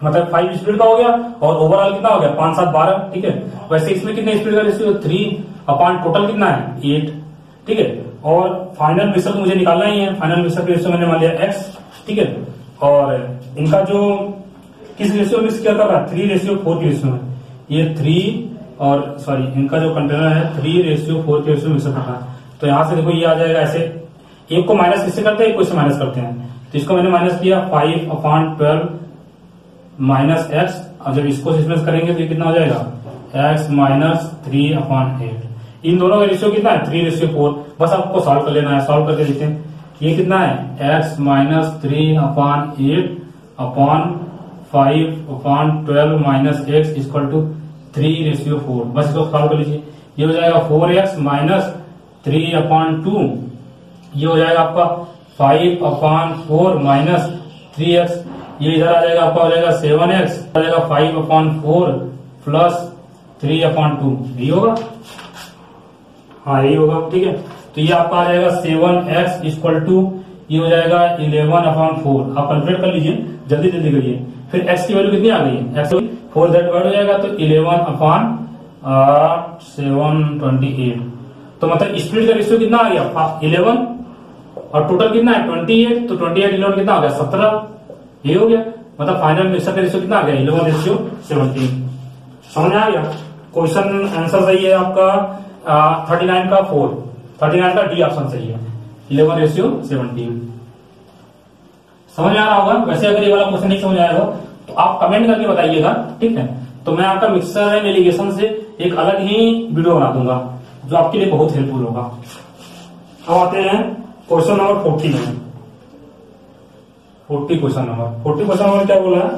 मतलब 5 स्पीड का हो गया, और ओवरऑल कितना हो गया 5, 7, 12, ठीक है। वैसे इसमें कितने स्पीड का रेशियो 3/, टोटल कितना है 8, ठीक है, और फाइनल मिक्सर मुझे निकालना ही है, फाइनल मिक्सर का रेशियो मैंने मान लिया x, ठीक है, और इनका जो किस रेशियो मिक्स किया था 3:4 के रेशियो में, ये 3 और सॉरी इनका जो कंटेनर है 3:4 के रेशियो मिक्स करना है। तो यहाँ से देखो ये आ जाएगा, ऐसे एक को माइनस इससे करते हैं, एक को इससे माइनस करते हैं, तो इसको मैंने माइनस किया 5/12 माइनस एक्स, और जब इसको इसमें करेंगे तो ये कितना हो जाएगा x -3/8। इन दोनों का रेशियो कितना है 3:4। बस आपको सॉल्व कर लेना है। सॉल्व करके देखते हैं ये कितना है x minus 3/8 upon 5 upon 12 minus x equal to 3:4। बस इसको सॉल्व कर लीजिए। ये हो जाएगा 4x माइनस 3/2, ये हो जाएगा आपका 5/4 माइनस 3x, ये इधर आ जाएगा आपका हो जाएगा 7x, आ जाएगा 5/4 प्लस 3/2, यही होगा, हाँ यही होगा, ठीक है। तो ये आपका आ जाएगा 7x इक्वल टू, ये हो जाएगा 11/4। आप कैलकुलेट कर लीजिए, जल्दी जल्दी करिए। फिर x की वैल्यू कितनी आ गई है, x 4 दैट वर्ड हो जाएगा तो 11/728। तो मतलब स्प्लिट का रेशियो कितना आ गया 11 और टोटल कितना है 28, तो 28 11 कितना आ गया 17, ये हो गया। मतलब फाइनल मिक्सर का रेशियो कितना आ गया 11:17। समझ आ गया। क्वेश्चन आंसर सही है आपका 39 का 4, 39 का डी ऑप्शन सही है 11:17। समझ आ रहा होगा। वैसे अगर ये वाला क्वेश्चन नहीं समझ आया हो तो आप कमेंट करके बताइएगा, ठीक है। तो मैं आपका मिक्सर एंड एलिगेशन से एक अलग ही वीडियो बना दूंगा जो आपके लिए बहुत हेल्पफुल होगा। अब आते हैं क्वेश्चन नंबर 40 में। 40 क्वेश्चन नंबर, 40 क्वेश्चन नंबर क्या बोला है,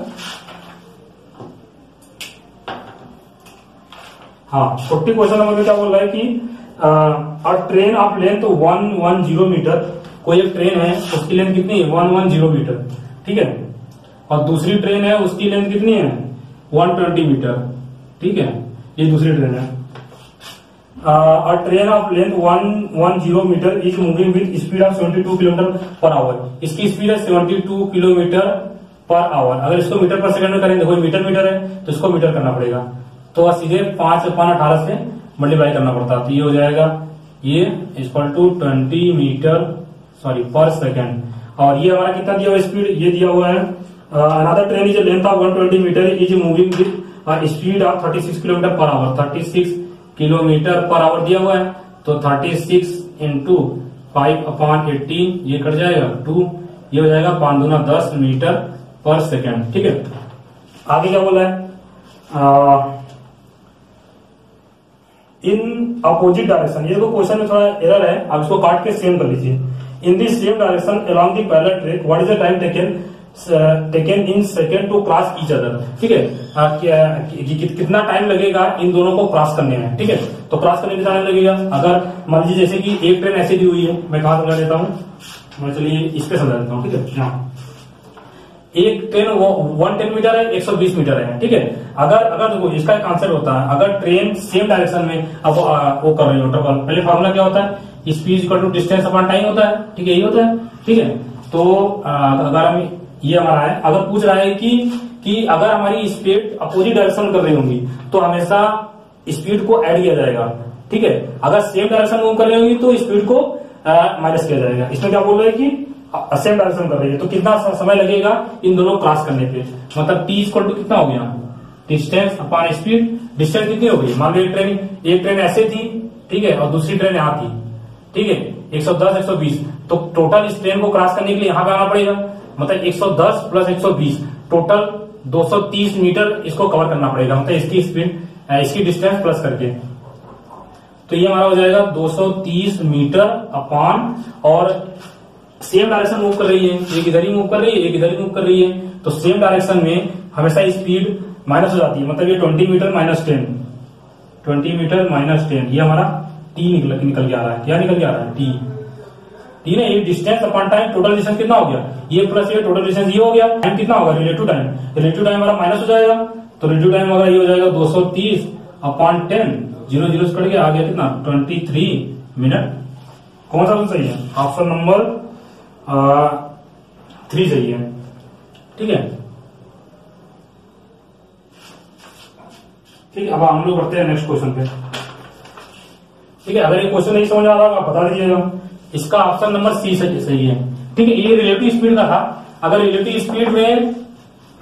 हाँ 40 क्वेश्चन नंबर में क्या बोल रहा है कि और ट्रेन ऑफ लेंथ 110 मीटर, कोई एक ट्रेन है उसकी लेंथ कितनी है 110 मीटर, ठीक है। और दूसरी ट्रेन है उसकी लेंथ कितनी है 120 मीटर, ठीक है, ये दूसरी ट्रेन है। A train of length 110 metre is moving with speed of 72 kilometre per hour, इसकी स्पीड है 72 किलोमीटर पर आवर। अगर इसको मीटर पर सेकंड में करें, देखो मीटर मीटर है तो इसको मीटर करना पड़ेगा, तो सीधे 5×18 से मल्टीप्लाई करना पड़ता है। तो ये हो जाएगा ये equal to 20 metre per second. और ये हमारा कितना दिया हुआ स्पीड, ये दिया हुआ है another train is length of 120 metre is moving with speed of 36 kilometre per hour, 36 kilometre per hour दिया हुआ है। तो 36 × 5/18 ये कट जाएगा 2, ये हो जाएगा 5×10 मीटर पर सेकेंड, ठीक है। आगे क्या बोला है इन अपोजिट डायरेक्शन, ये देखो क्वेश्चन में थोड़ा एरर है, आप इसको काट के सेम कर लीजिए। In this same direction along the parallel track what is the time taken in second to cross each other, ठीक है, कितना टाइम लगेगा इन दोनों को क्रॉस करने में, ठीक है। तो क्रॉस करने में टाइम लगेगा, अगर मान लीजिए जैसे कि एक ट्रेन ऐसे दी हुई है, मैं कहा समझा देता हूँ, मैं चलिए इस पे समझा देता हूँ, ठीक है। एक ट्रेन 110 मीटर है, 120 मीटर है, ठीक है। अगर देखो इसका एक कॉन्सेप्ट होता है, अगर ट्रेन सेम डायरेक्शन में अब वो कर रही हो ट्रेवल, पहले फॉर्मूला क्या होता है, speed equal to distance upon time होता है, ठीक है, यही होता है, ठीक है। तो अगर हम ये हमारा है, अगर पूछ रहा है कि अगर हमारी स्पीड अपोजिट डायरेक्शन कर रही होंगी तो हमेशा स्पीड को ऐड किया जाएगा, ठीक है। अगर सेम डायरेक्शन मूव कर रही होंगी तो स्पीड को माइनस किया जाएगा। इसमें क्या बोल रहा है कि सेम डायरेक्शन कर रही है तो कितना समय लगेगा इन दोनों क्रॉस करने पे, मतलब t इक्वल टू कितना हो गया डिस्टेंस अपॉन स्पीड। डिस्टेंस कितनी हो गई, मान लो एक ट्रेन ऐसे थी, ठीक है, और दूसरी ट्रेन यहाँ थी, ठीक है, 110 120, तो टोटल इस ट्रेन को क्रॉस करने के लिए यहाँ पे आना पड़ेगा, मतलब 110 + 120, टोटल 230 मीटर इसको कवर करना पड़ेगा, मतलब इसकी स्पीड इसकी डिस्टेंस प्लस करके। तो ये हमारा हो जाएगा 230 मीटर अपॉन, और सेम डायरेक्शन मूव कर रही है, एक इधर ही मूव कर रही है, एक इधर ही मूव कर रही है, तो सेम डायरेक्शन में हमेशा स्पीड माइनस हो जाती है, मतलब ये 20 मीटर माइनस 10, ये हमारा t निकल के आ रहा है, क्या निकल के आ रहा है t ना, ये distance upon time, total distance कितना हो गया ये प्लस ये टोटल डिस्टेंस, ये हो गया टाइम कितना होगा रिलेटिव टाइम हमारा माइनस हो जाएगा, तो रिलेटिव टाइम हमारा ये हो जाएगा 230 अपॉन 10, 0 0 कट के आ गया कितना 23 मिनट। कौन सा सही है, ऑप्शन नंबर 3 सही है, ठीक है, ठीक है। अब हम लोग बढ़ते हैं नेक्स्ट क्वेश्चन पे, ठीक है। अगर ये क्वेश्चन नहीं समझ आ रहा आप बता दीजिएगा, इसका ऑप्शन नंबर सी सही है, ठीक है। ये रिलेटिव स्पीड का था, अगर रिलेटिव स्पीड में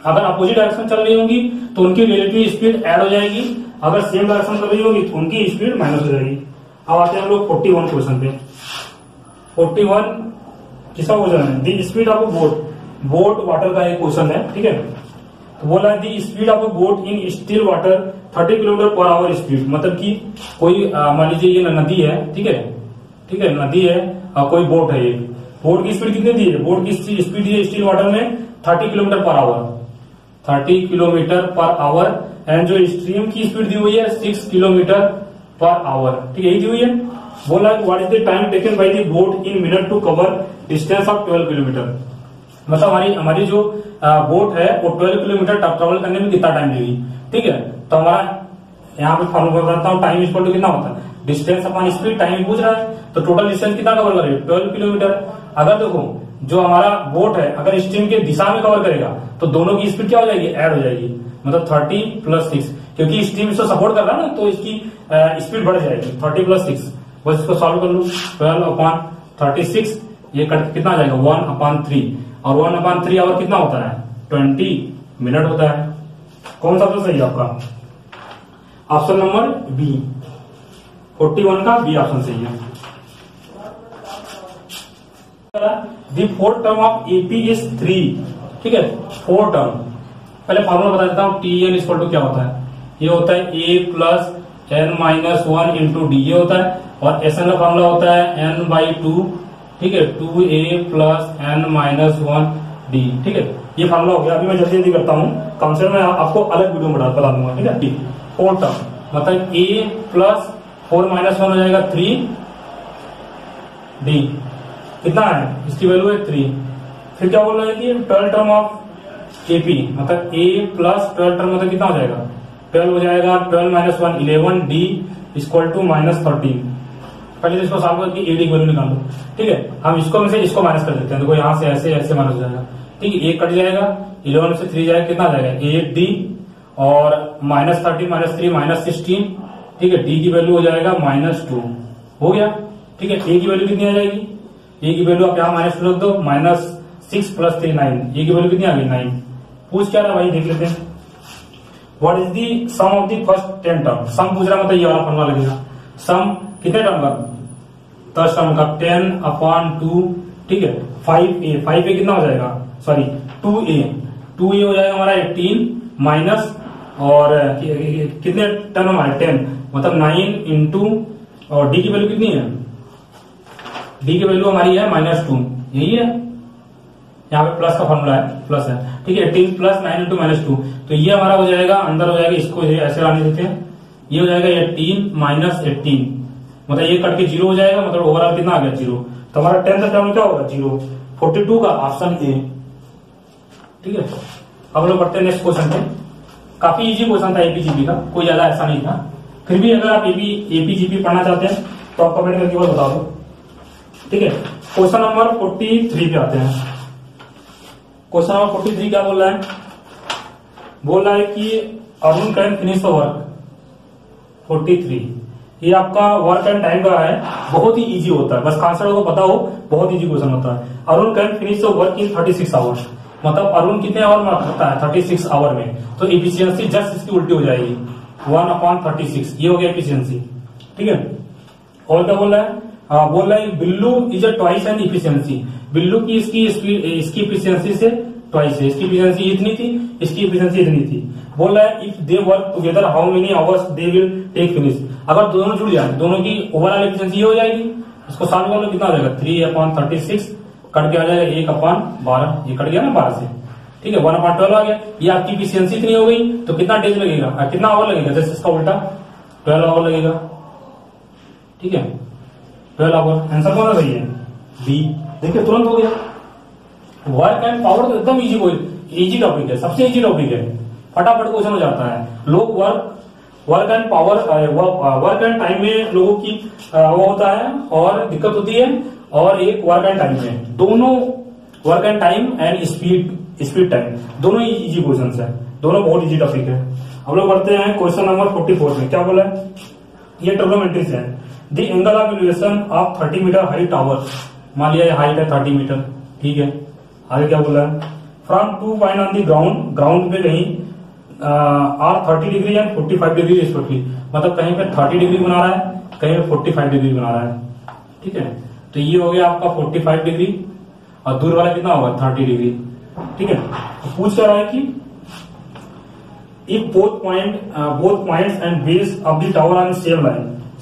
अगर अपोजिट डायरेक्शन चल रही होंगी तो उनकी रिलेटिव स्पीड ऐड हो जाएगी, अगर सेम डायरेक्शन चल रही होगी तो उनकी स्पीड माइनस हो जाएगी। अब आते हैं हम लोग 41 क्वेश्चन पे। 41 किसका क्वेश्चन है, the speed of boat water का एक क्वेश्चन है, ठीक है। तो बोला the speed of boat in still water 30 kilometre per hour speed, मतलब कि कोई मान लीजिए ये नदी है, ठीक है नदी है और कोई बोट है, एक बोट की स्पीड कितनी दी है, बोट की स्पीड दी है स्टील वाटर में 30 kilometre per hour, 30 kilometre per hour, and जो स्ट्रीम की स्पीड दी हुई है 6 किलोमीटर पर आवर, ठीक है यही दी हुई है। बोला what is the time taken by the boat in minute to cover distance of 12 kilometre, मतलब हमारी जो बोट है वो 12 किलोमीटर ट्रेवल करने में कितना टाइम लेगी, ठीक है। तो हमारा यहाँ पे फॉर्मूला बताता हूँ, टाइम इक्वल टू कितना होता है डिस्टेंस अपॉन स्पीड, टाइम पूछ रहा है तो टोटल डिस्टेंस कितना कवर करेगा 12 किलोमीटर। अगर देखो जो हमारा बोट है अगर स्ट्रीम के दिशा में कवर करेगा तो दोनों की स्पीड क्या हो जाएगी, एड हो जाएगी, मतलब 30 + 6, क्योंकि स्ट्रीम इसको सपोर्ट कर रहा है ना तो इसकी स्पीड बढ़ जाएगी 30 + 6। बस इसको सॉल्व कर लू, 12/36 ये कट कितना आ जाएगा 1/3, और 1/3 आवर कितना होता है 20 मिनट होता है। कौन सा तो सही है आपका ऑप्शन नंबर बी, 41 का बी ऑप्शन सही है। The fourth term of AP is 3, ठीक है फोर्थ टर्म, पहले फॉर्मूला बता देता हूँ, T N is equal to क्या होता है, ये होता है a + n - 1 into D A होता है, और एस एन का फॉर्मूला होता है n/2, ठीक है 2a + n - 1 d, ठीक है ये फॉर्मूला हो गया। अभी मैं जल्दी जल्दी करता हूँ, कम से कम मैं आपको अलग वीडियो में बता दूंगा, ठीक है। फोर टर्म मतलब a + 4 - 1 हो जाएगा 3 d, कितना है इसकी वैल्यू है 3। फिर क्या बोल रहा है कि 12 टर्म ऑफ एपी मतलब a + 12 टर्म मतलब कितना हो जाएगा 12 हो जाएगा, 12 - 1 11 d इक्वल टू -13। पहले इसको सॉल्व करके ए डी की वैल्यू निकाल लो, ठीक है हम इसको में से इसको माइनस कर देते हैं, देखो यहाँ से ऐसे ऐसे माइनस हो जाएगा, ठीक है ए कट जाएगा 11 से 3 जाएगा कितना जाएगा 8 d, और -13 - 3 - 16, ठीक है डी की वैल्यू हो जाएगा -2 हो गया, ठीक है ए की वैल्यू कितनी आ जाएगी, ए की वैल्यू आप यहाँ -2 रख दो, -6 + 3 9, ए की वैल्यू कितनी आ गई 9। पूछ क्या रहा भाई देख लेते हैं, what is the sum of the first 10 term, sum पूछ रहा मतलब ये वाला फॉर्मूला लगेगा, सम कितने टर्म का 10 टर्म का 10/2, ठीक है 5a कितना हो जाएगा सॉरी 2a हो जाएगा हमारा 18 माइनस, और कितने टर्म हमारे 10 मतलब 9 इंटू, और d की वैल्यू कितनी है, d की वैल्यू हमारी है -2, यही है यहाँ पे प्लस का फॉर्मूला है प्लस है, ठीक है 18 + 9 इंटू -2, तो ये हमारा हो जाएगा अंदर हो जाएगा, इसको ऐसे लाने देते हैं, ये हो जाएगा 18 - 18 मतलब ये कट के 0 हो जाएगा, मतलब ओवरऑल कितना आ गया 0, तो हमारा 10th टर्म क्या होगा 0। 42 का ऑप्शन ए, ठीक है। अब लोग बढ़ते हैं नेक्स्ट क्वेश्चन पे, काफी इजी क्वेश्चन था एपीजीपी का, कोई ज्यादा ऐसा नहीं था, फिर भी अगर आप एपीजीपी पढ़ना चाहते हैं तो आप कमेंट करके बता दो, ठीक है। क्वेश्चन नंबर 43 पे आते हैं, क्वेश्चन नंबर 43 क्या बोल रहा है, बोल रहा है कि Arun can finish the work 43, ये आपका वर्क एंड टाइम का है, बहुत ही इजी होता है, बस कांसेप्ट को पता हो बहुत इजी क्वेश्चन होता है। Arun can finish the work in 36 hours मतलब अरुण कितने आवर में करता है 36 आवर में, तो एफिशिएंसी जस्ट इसकी उल्टी हो जाएगी 1/36, ये हो गया एफिशिएंसी, ठीक है। और क्या बोल रहा है, बोल रहा है Billu is a twice and efficiency, Billu की इसकी एफिशिएंसी से ट्वाइस है, इसकी एफिशिएंसी इतनी थी इसकी एफिशिएंसी इतनी थी। बोल रहा है if they work together how many hours they will take finish, अगर दोनों जुड़ जाए दोनों की ओवरऑल एफिशिएंसी हो जाएगी, इसको सॉल्व करना कितना आ जाएगा 3/36 कट के आ जाएगा 1/12, ये कट गया ना 12 से, ठीक है 1/12 आ गया, ये आपकी एफिशिएंसी इतनी हो गई तो कितना डेज लगेगा कितना आवर लगेगा, जैसे इसका उल्टा 12 आवर लगेगा, ठीक है 12 आवर। आंसर कौन सा सही है बी, देखिए तुरंत हो गया। वर्क एंड पावर तो एकदम इजी टॉपिक है, सबसे इजी टॉपिक है, फटाफट क्वेश्चन हो जाता है। लोग work and power work and time में लोगों की वो होता है और दिक्कत होती है, और एक वर्क एंड टाइम में दोनों, work and time and speed time दोनों ही इजी क्वेश्चन है, दोनों बहुत इजी टॉपिक है। हम लोग बढ़ते हैं क्वेश्चन नंबर 44 में, क्या बोला है ये ट्रिग्नोमेट्रीज है, the angle of elevation of 30 metre high tower, मान लिया हाइट है 30 मीटर, ठीक है। आगे क्या बोला है from 2 point on the ground, ground पे कहीं और 30 डिग्री एंड 45 डिग्री रिस्पेक्टिवली, मतलब कहीं पे 30 डिग्री बना रहा है कहीं पे 45 डिग्री बना रहा है, ठीक है तो ये हो गया आपका 45 डिग्री, और दूर वाला कितना होगा 30 डिग्री, ठीक है। पूछ रहा है कि If both points and base of the tower are in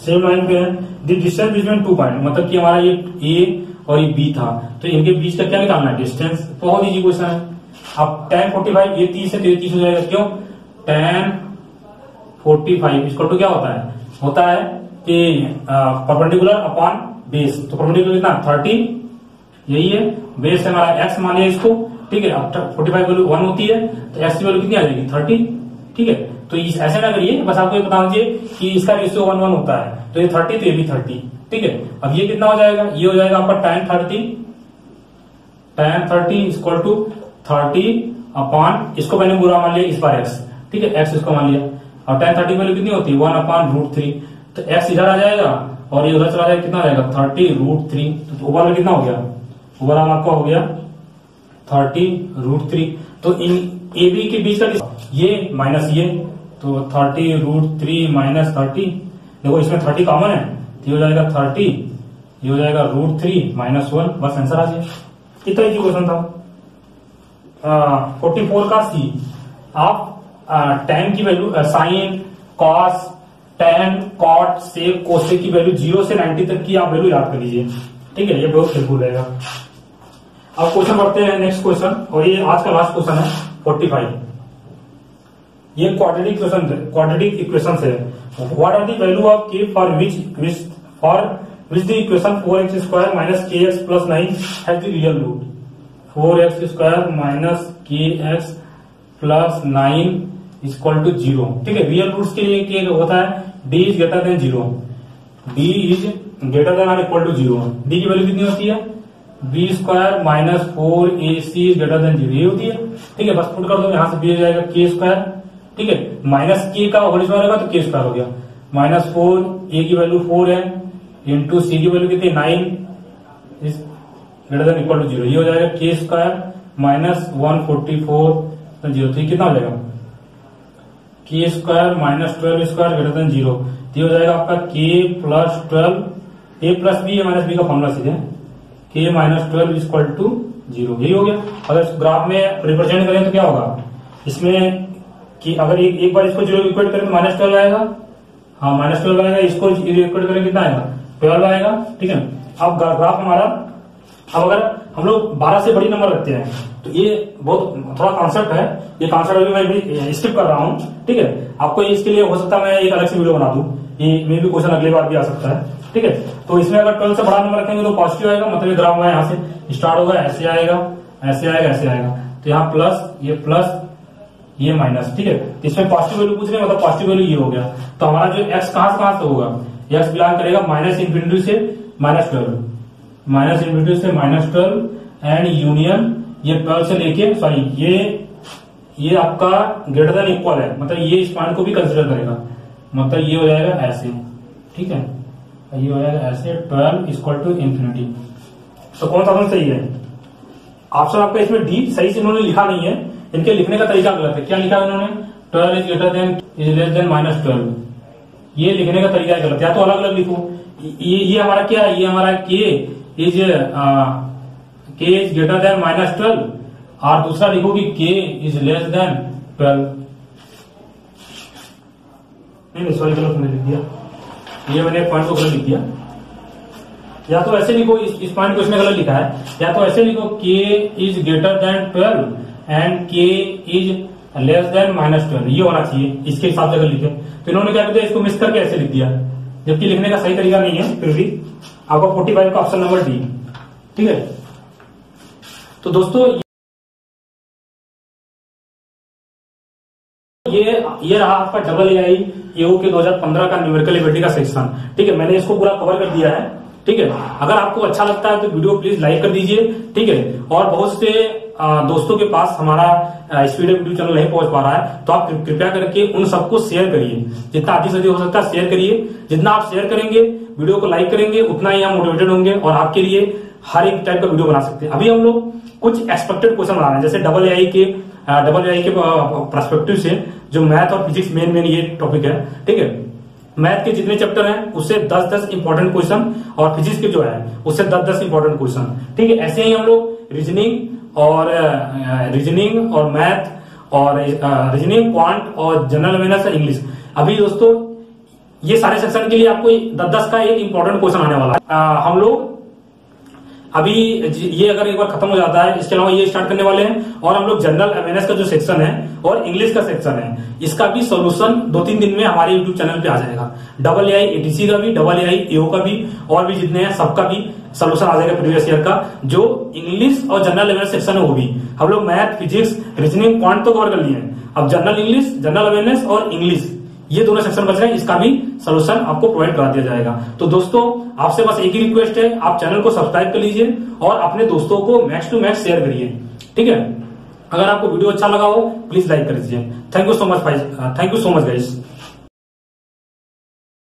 same line पे है, the distance between two point, मतलब कि हमारा ये A और ये B था, तो इनके बीच का क्या निकालना है डिस्टेंस। बहुत इजी क्वेश्चन है। अब tan 45 ये 30 है तो ये 30 हो जाएगा, क्यों tan 45 इसको तो क्या होता है कि परपेंडिकुलर अपॉन बेस, तो परपेंडिकुलर कितना 30 यही है, बेस है हमारा x मान लिया इसको, ठीक है। अब 45 वैल्यू 1 होती है तो x की वैल्यू कितनी आ जाएगी 30, ठीक है। तो ऐसे ना करिए, बस आपको ये बता दीजिए कि इसका रेशियो 1:1 होता है, तो ये 30 तो ये भी 30, ठीक है। अब ये कितना हो जाएगा, ये हो जाएगा आपका tan 30 इक्वल टू 30 अपॉन, इसको मैंने बुरा मान लिया इस बार x, ठीक है, x इसको मान लिया। अब tan 30 वैल्यू कितनी होती है 1/√3, तो x इधर आ जाएगा और ये उधर चला जाएगा, कितना जाएगा 30√3, तो ओवरऑल कितना हो गया, ओवरऑल आपका हो गया 30√3। तो इन ए बी के बीच का ये माइनस ये, तो 30√3 माइनस 30, देखो इसमें 30 कॉमन है तो ये हो जाएगा 30, ये हो जाएगा √3 माइनस 1, बस आंसर आ जाए। कितना इजी क्वेश्चन था। 44 का सी, आप tan की value sine cos tan cot sec cosec की वैल्यू 0 से 90 तक की आप वैल्यू याद कर लीजिए, ठीक है, ये बहुत हेल्पफुल रहेगा। अब क्वेश्चन पढ़ते हैं नेक्स्ट क्वेश्चन, और ये आज का लास्ट क्वेश्चन है 45। ये क्वाड्रेटिक इक्वेशन है। What are the value of के for which the equation 4x2 minus के x plus 9 has the real root. 4x2 minus के एक्स प्लस 9 इक्वल टू 0, ठीक है। रियल रूट्स के लिए क्या होता है, d is greater than 0, d is greater than और इक्वल टू 0। d की वैल्यू कितनी होती है b² minus 4ac greater than 0, ये होती है, ठीक है। बस पुट कर दो, यहाँ से b हो जाएगा k², ठीक है, माइनस k का होल स्क्वायर होगा तो k² हो गया, माइनस 4 a की वैल्यू 4 है इंटू c की वैल्यू कितनी 9 is greater than equal to 0, ये हो जाएगा k² माइनस 144 जीरो, तो कितना हो जाएगा k² माइनस 12² ग्रेटर देन 0, तो ये हो जाएगा आपका k plus 12, a plus b minus b का फॉर्मूला सीधे k माइनस 12 इक्वल टू 0, यही हो गया। अगर इस ग्राफ में रिप्रेजेंट करें तो क्या होगा इसमें कि अगर एक बार इसको 0 इक्वेट करें तो -12 आएगा, हाँ -12 आएगा, इसको 0 इक्वेट करें कितना आएगा 12 आएगा, ठीक है। अब ग्राफ हमारा, अब अगर हम लोग 12 से बड़ी नंबर रखते हैं तो ये बहुत थोड़ा कॉन्सेप्ट है, ये कॉन्सेप्ट अभी मैं भी स्किप कर रहा हूँ, ठीक है। आपको इसके लिए हो सकता है मैं एक अलग से वीडियो बना दूं, ये मे भी क्वेश्चन अगली बार भी आ सकता है, ठीक है। तो इसमें अगर 12 से बड़ा नंबर रखेंगे तो पॉजिटिव आएगा, मतलब ग्राफ हमारा यहाँ से स्टार्ट होगा, ऐसे आएगा ऐसे आएगा ऐसे आएगा, तो यहाँ प्लस ये माइनस, ठीक है। इसमें पॉजिटिव वैल्यू पूछ रहे हैं, मतलब पॉजिटिव वैल्यू ये हो गया, तो हमारा जो x कहां से होगा, x बिलोंग करेगा -∞ से -12, -∞ से -12 एंड यूनियन ये 12 से लेके सॉरी ये आपका ग्रेटर देन इक्वल है, मतलब ये इस पॉइंट को भी कंसिडर करेगा, मतलब ये हो जाएगा ऐसे, ठीक है, ये हो जाएगा ऐसे 12 इक्वल टू इंफिनिटी। तो कौन सा ऑप्शन सही है, ऑप्शन आपका इसमें डी सही से इन्होंने लिखा नहीं है, इनके लिखने का तरीका गलत है। क्या लिखा है इन्होंने 12 is greater than is less than -12, ये लिखने का तरीका गलत है, या तो अलग अलग लिखो। ये हमारा क्या है, ये हमारा के इज ग्रेटर देन -12 और दूसरा लिखो कि के इज लेस देन 12, नहीं सॉरी गलत लिख दिया, ये मैंने पॉइंट को गलत लिख दिया, या तो ऐसे लिखो इस पॉइंट को इसमें गलत लिखा है, या तो ऐसे लिखो k is greater than 12 and k is less than -12, ये होना चाहिए इसके हिसाब से अगर लिखे। तो इन्होंने क्या किया, इसको मिस करके ऐसे लिख दिया, जबकि लिखने का सही तरीका नहीं है। फिर भी आपका 45 का ऑप्शन नंबर डी, ठीक है। तो दोस्तों ये रहा आपका DAI EO के 2015 का न्यूमेरिकल एबिलिटी का सेक्शन, ठीक है। मैंने इसको पूरा कवर कर दिया है, ठीक है। अगर आपको अच्छा लगता है तो वीडियो प्लीज लाइक कर दीजिए, ठीक है। और बहुत से दोस्तों के पास हमारा स्पीड अप चैनल नहीं पहुंच पा रहा है, तो आप कृपया करके उन सबको शेयर करिए, जितना अधिक से अधिक हो सकता है शेयर करिए। जितना आप शेयर करेंगे, वीडियो को लाइक करेंगे, उतना ही हम मोटिवेटेड होंगे और आपके लिए हर एक टाइप का वीडियो बना सकते हैं। अभी हम लोग कुछ एक्सपेक्टेड क्वेश्चन बना रहे हैं, जैसे डबल ए आई के पर्सपेक्टिव से जो मैथ और फिजिक्स मेन ये टॉपिक है, ठीक है। मैथ के जितने चैप्टर हैं उससे 10-10 इंपॉर्टेंट क्वेश्चन और फिजिक्स के जो है उससे 10-10 इंपॉर्टेंट क्वेश्चन, ठीक है। ऐसे ही हम लोग रीजनिंग और मैथ और रीजनिंग, क्वांट और जनरल अवेयरनेस और इंग्लिश। अभी दोस्तों ये सारे सेक्शन के लिए आपको 10-10 का एक इंपॉर्टेंट क्वेश्चन आने वाला है। हम लोग अभी ये अगर एक बार खत्म हो जाता है, इसके अलावा ये स्टार्ट करने वाले हैं और हम लोग जनरल अवेयरनेस का जो सेक्शन है और इंग्लिश का सेक्शन है, इसका भी सॉल्यूशन 2-3 दिन में हमारे यूट्यूब चैनल पे आ जाएगा। डबल ए आई ATC का भी, डबल ए आई EO का भी और भी जितने हैं सबका भी सॉल्यूशन आ जाएगा प्रीवियस ईयर का। जो इंग्लिश और जनरल अवेयरनेस सेक्शन है वो भी हम लोग मैथ, फिजिक्स, रीजनिंग, क्वांट तो कवर कर लिए हैं। अब जनरल इंग्लिश, जनरल अवेयरनेस और इंग्लिश ये दोनों सेक्शन बच रहे हैं, इसका भी सोल्यूशन आपको प्रोवाइड करा दिया जाएगा। तो दोस्तों आपसे बस एक ही रिक्वेस्ट है, आप चैनल को सब्सक्राइब कर लीजिए और अपने दोस्तों को मैक्स टू मैक्स शेयर करिए, ठीक है। अगर आपको वीडियो अच्छा लगा हो प्लीज लाइक कर दीजिए। Thank you so much guys.